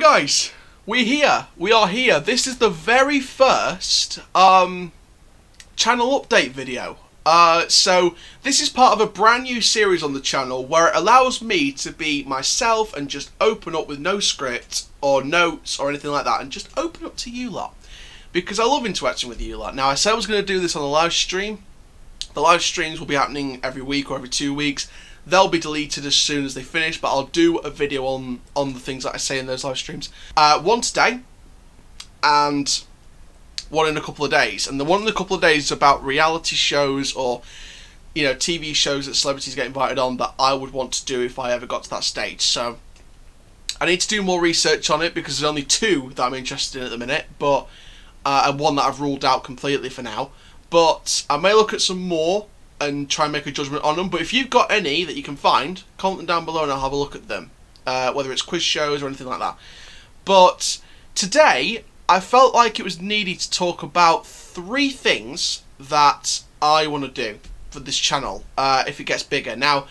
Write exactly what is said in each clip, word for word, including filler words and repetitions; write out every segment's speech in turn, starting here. guys, we're here. We are here. This is the very first um, channel update video. Uh, so this is part of a brand new series on the channel where it allows me to be myself and just open up with no script or notes or anything like that and just open up to you lot, because I love interacting with you lot. Now, I said I was going to do this on a live stream. The live streams will be happening every week or every two weeks. They'll be deleted as soon as they finish, but I'll do a video on, on the things that I say in those live streams. Uh, one today and one in a couple of days, and the one in a couple of days is about reality shows or, you know, T V shows that celebrities get invited on that I would want to do if I ever got to that stage. So I need to do more research on it because there's only two that I'm interested in at the minute, but uh, and one that I've ruled out completely for now. But I may look at some more and try and make a judgment on them. But if you've got any that you can find, comment them down below and I'll have a look at them, uh, whether it's quiz shows or anything like that. But today, I felt like it was needy to talk about three things that I want to do for this channel uh, if it gets bigger. Now,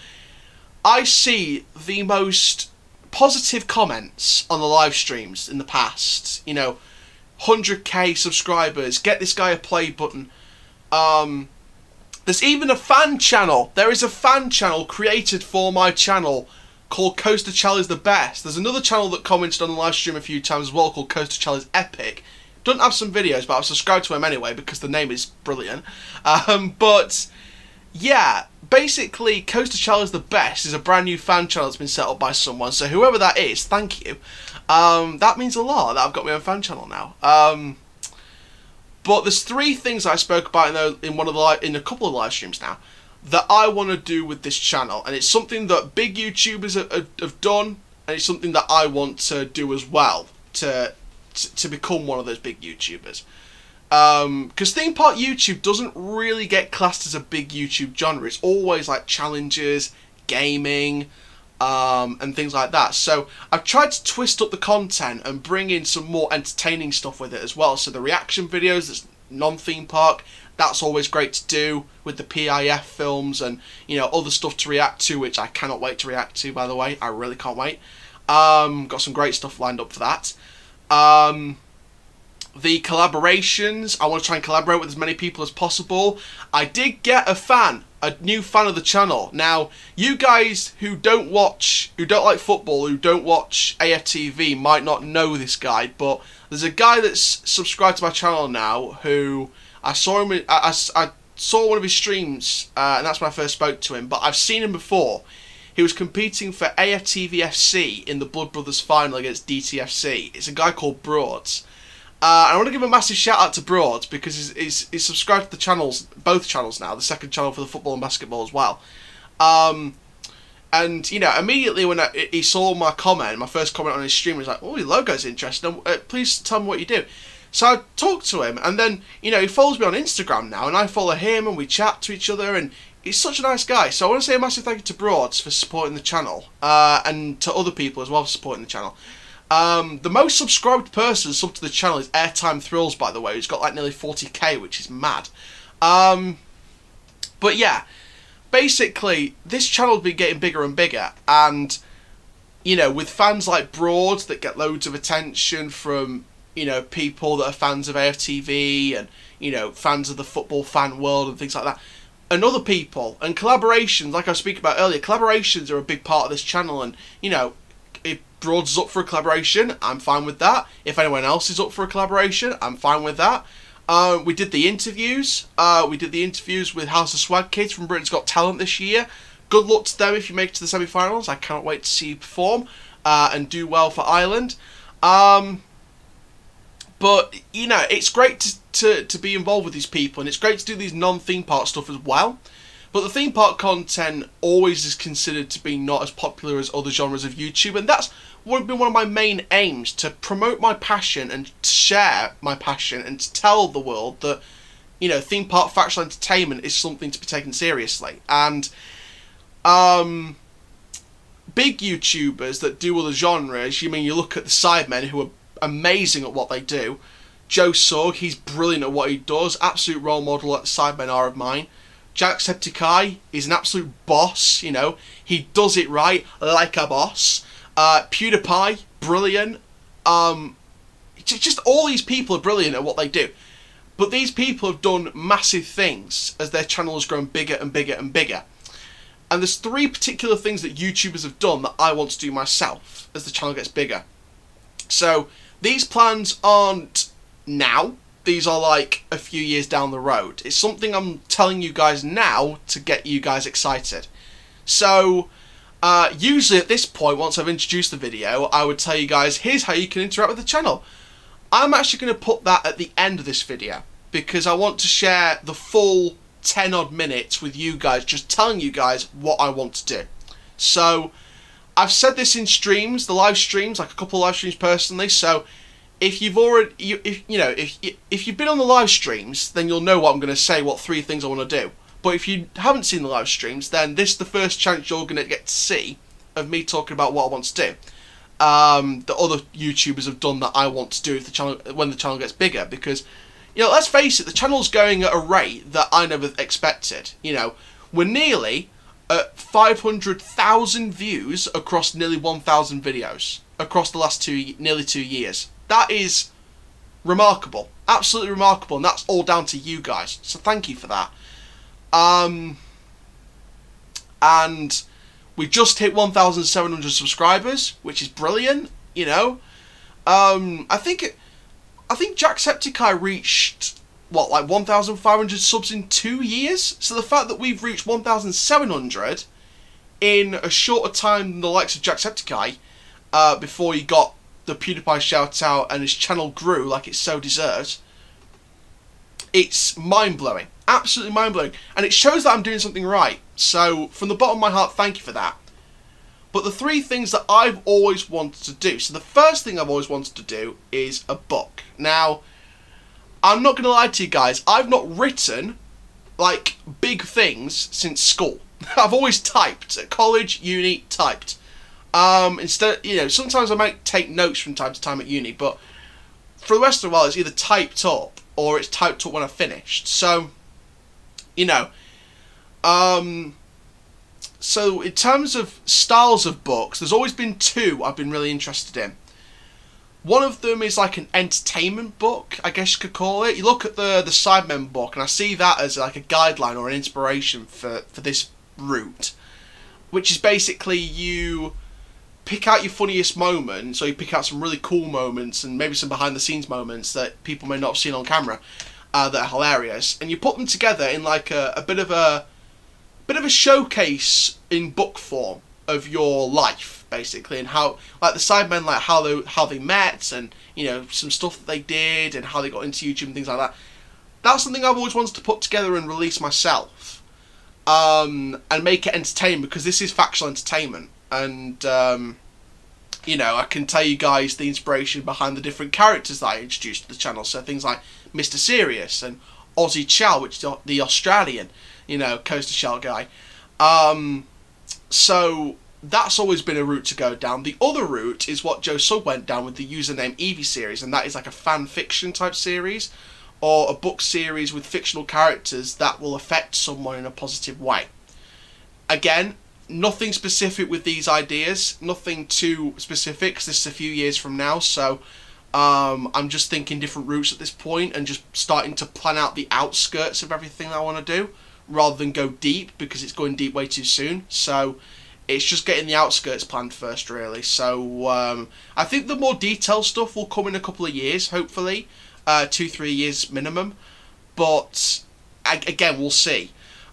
I see the most positive comments on the live streams in the past. You know, one hundred K subscribers, get this guy a play button. Um, there's even a fan channel. There is a fan channel created for my channel called Coaster Chall is the Best. There's another channel that commented on the live stream a few times as well called Coaster Chall is Epic. Doesn't have some videos, but I've subscribed to him anyway because the name is brilliant. Um, but yeah, basically Coaster Chall is the Best is a brand new fan channel that's been set up by someone. So whoever that is, thank you. Um, that means a lot that I've got my own fan channel now. Um, but there's three things I spoke about in, the, in one of the in a couple of live streams now that I want to do with this channel, and it's something that big YouTubers have, have done, and it's something that I want to do as well, to to become one of those big YouTubers, because um, theme park YouTube doesn't really get classed as a big YouTube genre. It's always like challenges, gaming, um, and things like that. So I've tried to twist up the content and bring in some more entertaining stuff with it as well. So the reaction videos, that's non-theme park, that's always great to do, with the P I F films and, you know, other stuff to react to, which I cannot wait to react to, by the way. I really can't wait. Um, got some great stuff lined up for that. Um, the collaborations, I want to try and collaborate with as many people as possible. I did get a fan, a new fan of the channel. Now, you guys who don't watch, who don't like football, who don't watch A F T V might not know this guy, but there's a guy that's subscribed to my channel now who... I saw him. I, I, I saw one of his streams, uh, and that's when I first spoke to him. But I've seen him before. He was competing for A F T V F C in the Blood Brothers final against D T F C. It's a guy called Broads. Uh, and I want to give a massive shout out to Broads because he's, he's, he's subscribed to the channels, both channels now. The second channel for the football and basketball as well. Um, and you know, immediately when I, he saw my comment, my first comment on his stream, he was like, "Oh, your logo's interesting. Uh, please tell me what you do." So I talked to him, and then, you know, he follows me on Instagram now, and I follow him, and we chat to each other, and he's such a nice guy. So I want to say a massive thank you to Broads for supporting the channel, uh, and to other people as well for supporting the channel. Um, the most subscribed person sub to the channel is Airtime Thrills, by the way, who's got like nearly forty K, which is mad. Um, but yeah, basically, this channel's been getting bigger and bigger, and, you know, with fans like Broads that get loads of attention from... you know, people that are fans of A F T V and, you know, fans of the football fan world and things like that, and other people, and collaborations, like I speak about earlier, collaborations are a big part of this channel. And, you know, if Broads is up for a collaboration, I'm fine with that. If anyone else is up for a collaboration, I'm fine with that. Uh, we did the interviews. Uh, we did the interviews with House of Swag Kids from Britain's Got Talent this year. Good luck to them if you make it to the semi-finals. I cannot wait to see you perform uh, and do well for Ireland. Um... But, you know, it's great to, to, to be involved with these people, and it's great to do these non-theme park stuff as well. But the theme park content always is considered to be not as popular as other genres of YouTube, and that's what been one of my main aims, to promote my passion and to share my passion and to tell the world that, you know, theme park factual entertainment is something to be taken seriously. And um, big YouTubers that do other genres, you mean you look at the Sidemen, who are amazing at what they do. Joe Sugg, he's brilliant at what he does, absolute role model at Sidemen are of mine. Jacksepticeye is an absolute boss, you know, he does it right like a boss. Uh, PewDiePie, brilliant. Um, just all these people are brilliant at what they do. But these people have done massive things as their channel has grown bigger and bigger and bigger. And there's three particular things that YouTubers have done that I want to do myself as the channel gets bigger. So these plans aren't now. These are like a few years down the road. It's something I'm telling you guys now to get you guys excited. So uh, usually at this point, once I've introduced the video, I would tell you guys, here's how you can interact with the channel. I'm actually going to put that at the end of this video because I want to share the full ten odd minutes with you guys, just telling you guys what I want to do. So I've said this in streams, the live streams, like a couple of live streams personally. So if you've already, you, if you know, if if you've been on the live streams, then you'll know what I'm going to say, what three things I want to do. But if you haven't seen the live streams, then this is the first chance you're going to get to see of me talking about what I want to do. Um, that other YouTubers have done that I want to do if the channel, when the channel gets bigger, because, you know, let's face it, the channel's going at a rate that I never expected. You know, we're nearly at five hundred thousand views across nearly one thousand videos across the last two, nearly two years. That is remarkable, absolutely remarkable, and that's all down to you guys. So thank you for that. Um, and we just hit one thousand seven hundred subscribers, which is brilliant. You know, um, I think it. I think Jacksepticeye reached, what, like one thousand five hundred subs in two years? So the fact that we've reached one thousand seven hundred in a shorter time than the likes of Jacksepticeye, uh, before he got the PewDiePie shout-out and his channel grew like it so deserves, it's mind-blowing. Absolutely mind-blowing. And it shows that I'm doing something right. So from the bottom of my heart, thank you for that. But the three things that I've always wanted to do. So the first thing I've always wanted to do is a book. Now, I'm not going to lie to you guys. I've not written, like, big things since school. I've always typed. At college, uni, typed. Um, instead, you know, sometimes I might take notes from time to time at uni. But for the rest of the while, it's either typed up or it's typed up when I finished. So, you know, um... so in terms of styles of books, there's always been two I've been really interested in. One of them is like an entertainment book, I guess you could call it. You look at the the Sidemen book, and I see that as like a guideline or an inspiration for, for this route, which is basically you pick out your funniest moments, or you pick out some really cool moments and maybe some behind-the-scenes moments that people may not have seen on camera uh, that are hilarious, and you put them together in like a, a bit of a... bit of a showcase in book form of your life, basically, and how, like, the Sidemen, like how they how they met, and, you know, some stuff that they did and how they got into YouTube and things like that. That's something I've always wanted to put together and release myself, um, and make it entertaining, because this is factual entertainment, and um, you know, I can tell you guys the inspiration behind the different characters that I introduced to the channel. So things like Mister Serious and Aussie Chow, which is the Australian, you know, Coaster Chall guy. Um, so that's always been a route to go down. The other route is what Joe Sugg went down with the username Evie series, and that is like a fan fiction type series, or a book series with fictional characters that will affect someone in a positive way. Again, nothing specific with these ideas, nothing too specific, because this is a few years from now, so um, I'm just thinking different routes at this point, and just starting to plan out the outskirts of everything that I want to do, rather than go deep, because it's going deep way too soon. So it's just getting the outskirts planned first, really. So um, I think the more detailed stuff will come in a couple of years, hopefully, uh, two, three years minimum. But again, we'll see.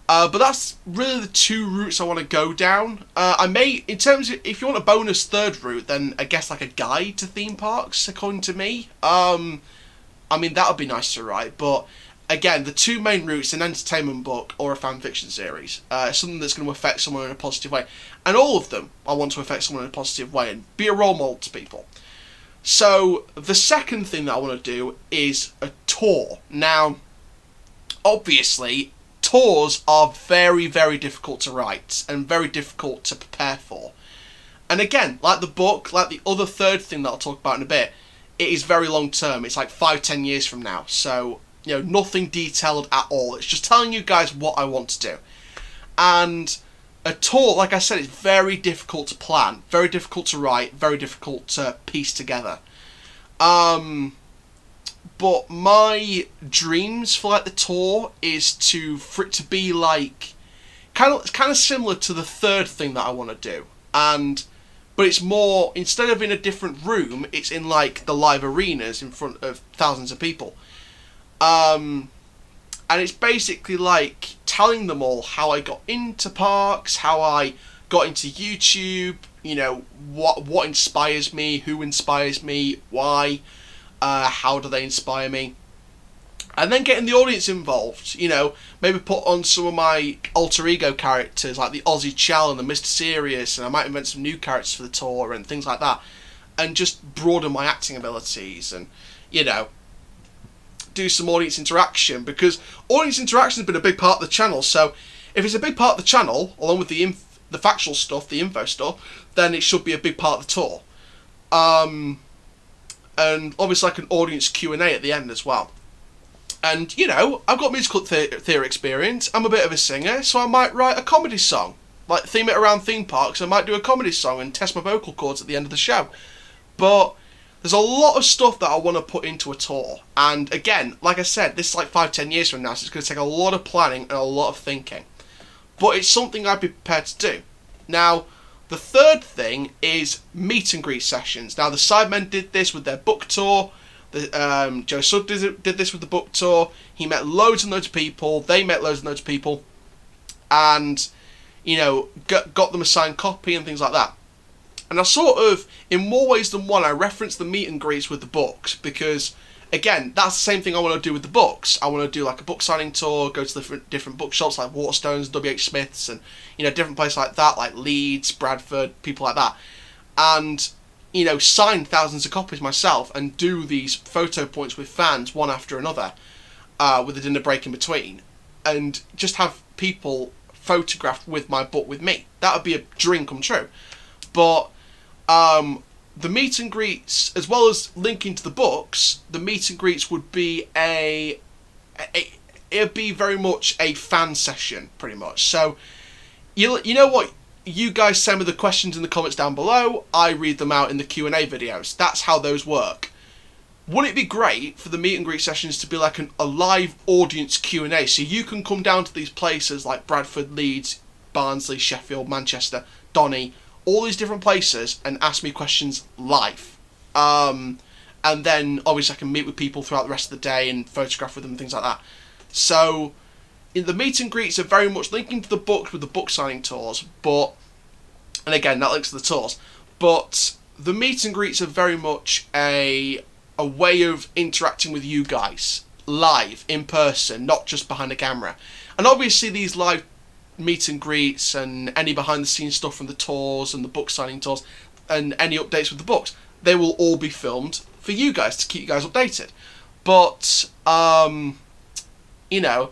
Uh, but that's really the two routes I want to go down. Uh, I may, in terms of, if you want a bonus third route, then I guess like a guide to theme parks, according to me. Um, I mean, that would be nice to write, but again, the two main routes, an entertainment book or a fan fiction series. Uh, something that's going to affect someone in a positive way. And all of them, I want to affect someone in a positive way and be a role model to people. So the second thing that I want to do is a tour. Now, obviously, tours are very, very difficult to write and very difficult to prepare for. And again, like the book, like the other third thing that I'll talk about in a bit, it is very long term. It's like five, ten years from now. So, you know, nothing detailed at all. It's just telling you guys what I want to do. And a tour, like I said, it's very difficult to plan, very difficult to write, very difficult to piece together. Um, but my dreams for like the tour is to for it to be like kind of kind of similar to the third thing that I want to do, and but it's more, instead of in a different room, it's in like the live arenas in front of thousands of people. Um, and it's basically like telling them all how I got into parks, how I got into YouTube, you know, what what inspires me, who inspires me, why, uh, how do they inspire me, and then getting the audience involved. You know, maybe put on some of my alter ego characters like the Aussie Chow and the Mister Serious, and I might invent some new characters for the tour and things like that, and just broaden my acting abilities, and you know, do some audience interaction, because audience interaction has been a big part of the channel. So if it's a big part of the channel, along with the inf the factual stuff, the info stuff, then it should be a big part of the tour. Um, and obviously like an audience Q and A at the end as well. And, you know, I've got musical the theatre experience. I'm a bit of a singer, so I might write a comedy song. Like, theme it around theme parks. I might do a comedy song and test my vocal cords at the end of the show. But there's a lot of stuff that I want to put into a tour. And, again, like I said, this is like five, ten years from now, so it's going to take a lot of planning and a lot of thinking. But it's something I'd be prepared to do. Now, the third thing is meet and greet sessions. Now, the Sidemen did this with their book tour. The, um, Joe Sugg did, did this with the book tour. He met loads and loads of people. They met loads and loads of people. And, you know, got, got them a signed copy and things like that. And I sort of, in more ways than one, I referenced the meet and greets with the books. Because, again, that's the same thing I want to do with the books. I want to do like a book signing tour, go to the different, different bookshops like Waterstones, W H Smiths, and, you know, different places like that, like Leeds, Bradford, people like that. And, you know, sign thousands of copies myself and do these photo points with fans one after another, uh, with a dinner break in between, and just have people photographed with my book with me. That would be a dream come true. But um, the meet and greets, as well as linking to the books, the meet and greets would be a, a it'd be very much a fan session, pretty much. So you you know what, you guys send me the questions in the comments down below. I read them out in the Q and A videos. That's how those work. Would it be great for the meet and greet sessions to be like an, a live audience Q and A? So you can come down to these places like Bradford, Leeds, Barnsley, Sheffield, Manchester, Donny, all these different places, and ask me questions live. Um, and then obviously I can meet with people throughout the rest of the day and photograph with them and things like that. So in the meet and greets are very much linking to the books with the book signing tours, but, and again, that links to the tours, but the meet and greets are very much a, a way of interacting with you guys live, in person, not just behind a camera. And obviously these live meet and greets and any behind the scenes stuff from the tours and the book signing tours and any updates with the books, they will all be filmed for you guys to keep you guys updated. But um you know,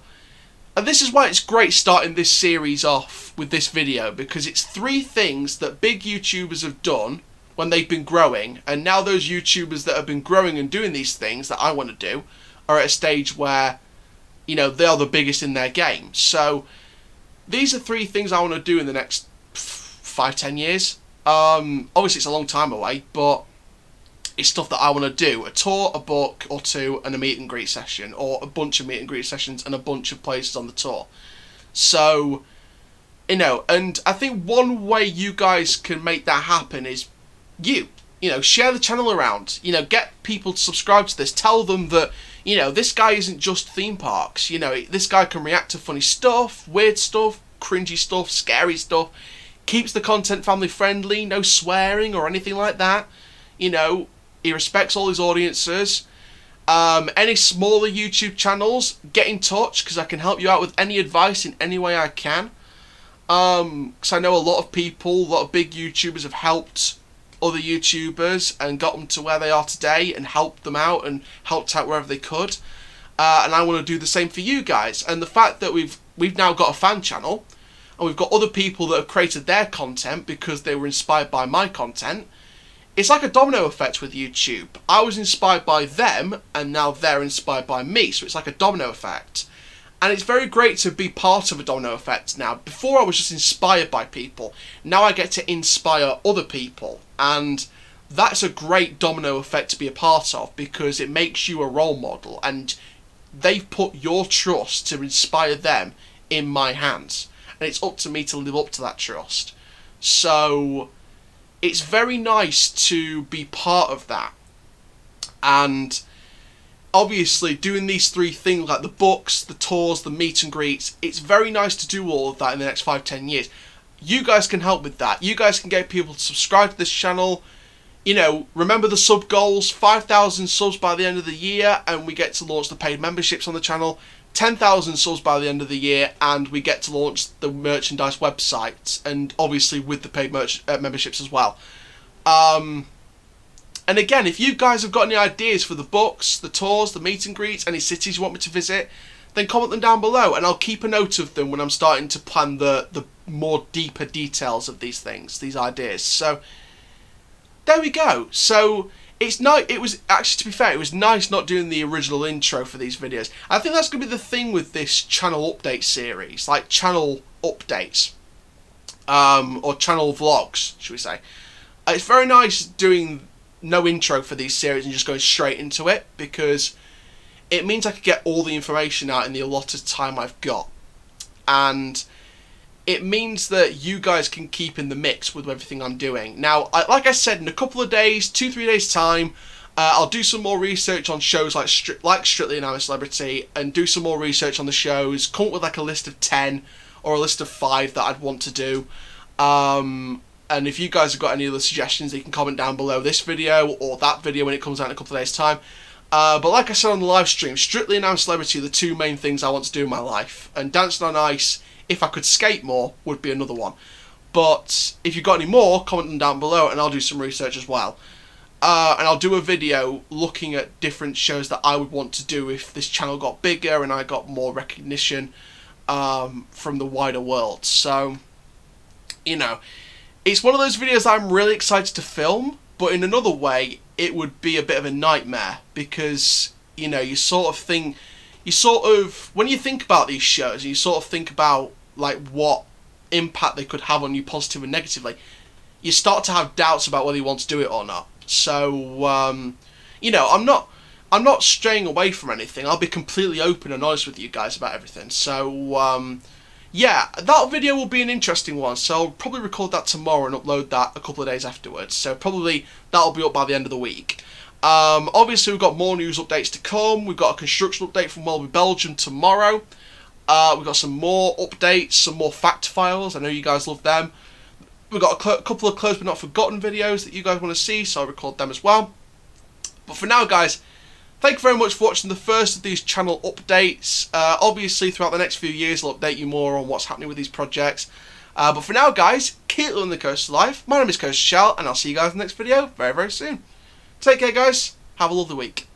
and this is why it's great starting this series off with this video, because it's three things that big YouTubers have done when they've been growing, and now those YouTubers that have been growing and doing these things that I want to do are at a stage where, you know, they are the biggest in their game. So these are three things I want to do in the next five, ten years. Um, obviously, it's a long time away, but it's stuff that I want to do. A tour, a book or two, and a meet and greet session, or a bunch of meet and greet sessions and a bunch of places on the tour. So, you know, and I think one way you guys can make that happen is you. You know, share the channel around. You know, get people to subscribe to this. Tell them that, you know, this guy isn't just theme parks. You know, this guy can react to funny stuff, weird stuff, cringy stuff, scary stuff. Keeps the content family friendly, no swearing or anything like that. You know, he respects all his audiences. Um, any smaller YouTube channels, get in touch, because I can help you out with any advice in any way I can. Um, because I know a lot of people, a lot of big YouTubers have helped other YouTubers and got them to where they are today and helped them out and helped out wherever they could, uh, and I want to do the same for you guys. And the fact that we've we've now got a fan channel and we've got other people that have created their content because they were inspired by my content, it's like a domino effect with YouTube. I was inspired by them and now they're inspired by me, so it's like a domino effect. And it's very great to be part of a domino effect now. Before I was just inspired by people. Now I get to inspire other people. And that's a great domino effect to be a part of, because it makes you a role model, and they've put your trust to inspire them in my hands, and it's up to me to live up to that trust. So it's very nice to be part of that. And obviously doing these three things, like the books, the tours, the meet and greets, it's very nice to do all of that in the next five, ten years. You guys can help with that. You guys can get people to subscribe to this channel. You know, remember the sub goals, five thousand subs by the end of the year, and we get to launch the paid memberships on the channel, ten thousand subs by the end of the year, and we get to launch the merchandise website, and obviously with the paid merch, uh, memberships as well. Um, and again, if you guys have got any ideas for the books, the tours, the meet and greets, any cities you want me to visit, then comment them down below, and I'll keep a note of them when I'm starting to plan the, the more deeper details of these things, these ideas. So there we go. So it's nice. It was actually, to be fair, it was nice not doing the original intro for these videos. I think that's going to be the thing with this channel update series, like channel updates, um, or channel vlogs, should we say? It's very nice doing no intro for these series and just going straight into it, because it means I could get all the information out in the allotted time I've got, and it means that you guys can keep in the mix with everything I'm doing. Now, I, like I said, in a couple of days, two, three days' time, uh, I'll do some more research on shows like, Stri like Strictly and I'm a Celebrity, and do some more research on the shows, come up with like a list of ten or a list of five that I'd want to do. Um, and if you guys have got any other suggestions, you can comment down below this video or that video when it comes out in a couple of days' time. Uh, but like I said on the live stream, Strictly and I'm a Celebrity are the two main things I want to do in my life, and Dancing on Ice, if I could skate more, would be another one. But if you've got any more, comment them down below and I'll do some research as well. Uh, and I'll do a video looking at different shows that I would want to do if this channel got bigger and I got more recognition um, from the wider world. So, you know, it's one of those videos I'm really excited to film, but in another way, it would be a bit of a nightmare, because, you know, you sort of think... You sort of, when you think about these shows, you sort of think about like what impact they could have on you positively and negatively, you start to have doubts about whether you want to do it or not. So, um, you know, I'm not, I'm not straying away from anything. I'll be completely open and honest with you guys about everything. So, um, yeah, that video will be an interesting one. So I'll probably record that tomorrow and upload that a couple of days afterwards. So probably that'll be up by the end of the week. Um, obviously, we've got more news updates to come. We've got a construction update from Melbourne, Belgium tomorrow. Uh, we've got some more updates, some more fact files. I know you guys love them. We've got a couple of closed but not forgotten videos that you guys want to see, so I'll record them as well. But for now, guys, thank you very much for watching the first of these channel updates. Uh, obviously, throughout the next few years, I'll update you more on what's happening with these projects. Uh, but for now, guys, keep living the coast life. My name is Coaster Chall, and I'll see you guys in the next video very, very soon. Take care, guys. Have a lovely week.